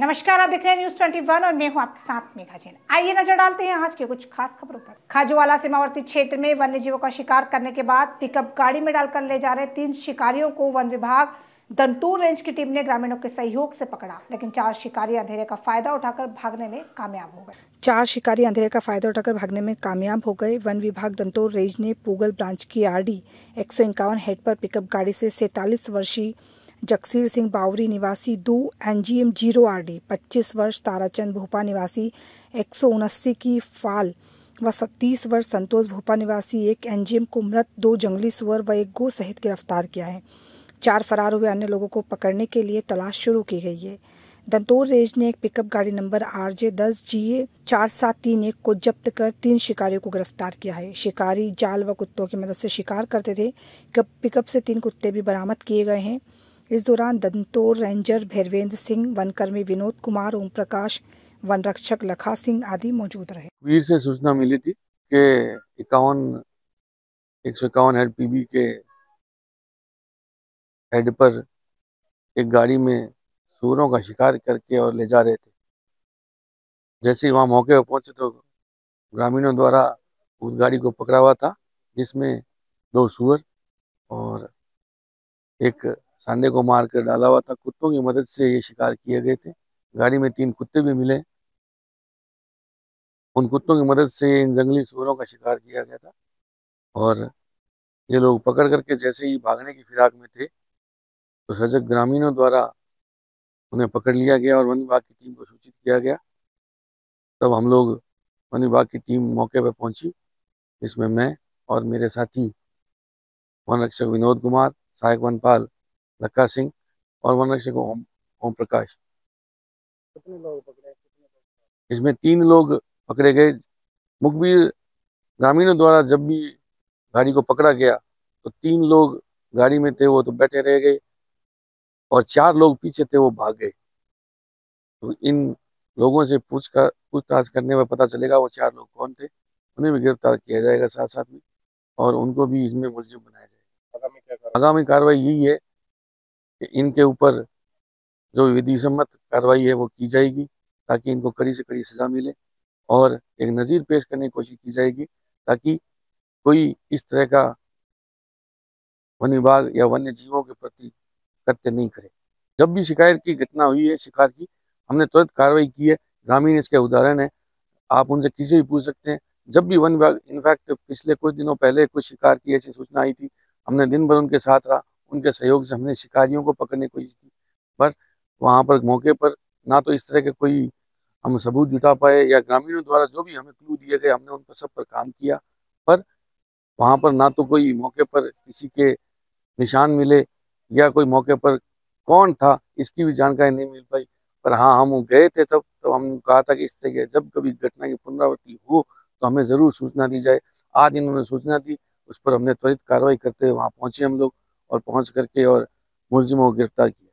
नमस्कार, आप देख रहे हैं न्यूज 21 और मैं हूं आपके साथ मेघा जैन। आइए नजर डालते हैं आज की कुछ खास खबरों पर। खाजुवाला सीमावर्ती क्षेत्र में वन्य जीवों का शिकार करने के बाद पिकअप गाड़ी में डालकर ले जा रहे 3 शिकारियों को वन विभाग दांतौर रेंज की टीम ने ग्रामीणों के सहयोग से पकड़ा, लेकिन 4 शिकारी अंधेरे का फायदा उठाकर भागने में कामयाब हो गए। 4 शिकारी अंधेरे का फायदा उठाकर भागने में कामयाब हो गए। वन विभाग दांतौर रेंज ने पूगल ब्रांच की RD 151 हेड पर पिकअप गाड़ी से 47 वर्षीय जगसीर सिंह बावरी निवासी 2 NGM 0 RD, 25 वर्ष ताराचंद भोपाल निवासी 179 की फाल व 30 वर्ष संतोष भोपाल निवासी 1 NGM को मृत 2 जंगली सुअर व 1 गो सहित गिरफ्तार किया है। 4 फरार हुए अन्य लोगों को पकड़ने के लिए तलाश शुरू की गई है। दांतौर रेंज ने एक पिकअप गाड़ी नंबर RJ 10 GA 4731 को जब्त कर 3 शिकारियों को गिरफ्तार किया है। शिकारी जाल व कुत्तों की मदद से शिकार करते थे। पिकअप से 3 कुत्ते भी बरामद किए गए हैं। इस दौरान दांतौर रेंजर भैरवेंद्र सिंह, वनकर्मी विनोद कुमार, ओम प्रकाश, वन रक्षक लखा सिंह आदि मौजूद रहे। वीर से सूचना मिली थी कि 151 हेड PB के हेड पर एक गाड़ी में सूअरों का शिकार करके और ले जा रहे थे। जैसे ही वहाँ मौके पर पहुंचे तो ग्रामीणों द्वारा उस गाड़ी को पकड़ा हुआ था, जिसमें 2 सूअर और एक सांडे को मार कर डाला हुआ था। कुत्तों की मदद से ये शिकार किए गए थे। गाड़ी में 3 कुत्ते भी मिले। उन कुत्तों की मदद से इन जंगली सूअरों का शिकार किया गया था और ये लोग पकड़ करके जैसे ही भागने की फिराक में थे तो सजग ग्रामीणों द्वारा उन्हें पकड़ लिया गया और वन विभाग की टीम को सूचित किया गया। तब हम लोग वन विभाग की टीम मौके पर पहुंची, जिसमें मैं और मेरे साथी वन रक्षक विनोद कुमार, सहायक वनपाल लखा सिंह और वन रक्षक ओम प्रकाश। कितने लोग पकड़े? इसमें 3 लोग पकड़े गए। मुखबिर ग्रामीणों द्वारा जब भी गाड़ी को पकड़ा गया तो 3 लोग गाड़ी में थे, वो तो बैठे रह गए और 4 लोग पीछे थे, वो भाग गए। तो इन लोगों से पूछताछ करने में पता चलेगा वो 4 लोग कौन थे। उन्हें भी गिरफ्तार किया जाएगा साथ साथ में और उनको भी इसमें मुलजिम बनाया जाएगा। आगामी कार्रवाई यही है कि इनके ऊपर जो विधि सम्मत कार्रवाई है वो की जाएगी, ताकि इनको कड़ी से कड़ी सजा मिले और एक नज़ीर पेश करने की कोशिश की जाएगी, ताकि कोई इस तरह का वन विभाग या वन्य जीवों के प्रति करते नहीं करे। जब भी शिकायत की घटना हुई है शिकार की, हमने तुरंत कार्रवाई की है। ग्रामीण इसके उदाहरण है, आप उनसे किसी भी पूछ सकते हैं। जब भी वन विभाग, इनफैक्ट पिछले कुछ दिनों पहले कुछ शिकार की ऐसी सूचना आई थी, हमने दिन भर उनके साथ रहा। उनके सहयोग से हमने शिकारियों को पकड़ने की कोशिश की, पर वहाँ पर मौके पर ना तो इस तरह के कोई हम सबूत जुटा पाए या ग्रामीणों द्वारा जो भी हमें क्लू दिए गए हमने उन पर सब पर काम किया, पर वहाँ पर ना तो कोई मौके पर किसी के निशान मिले या कोई मौके पर कौन था इसकी भी जानकारी नहीं मिल पाई। पर हाँ, हम गए थे तब हमने कहा था कि इस तरह के जब कभी घटना की पुनरावृत्ति हो तो हमें ज़रूर सूचना दी जाए। आज इन्होंने सूचना दी, उस पर हमने त्वरित कार्रवाई करते हुए वहाँ पहुँचे हम लोग और पहुंच करके और मुलजिमों को गिरफ्तार किया।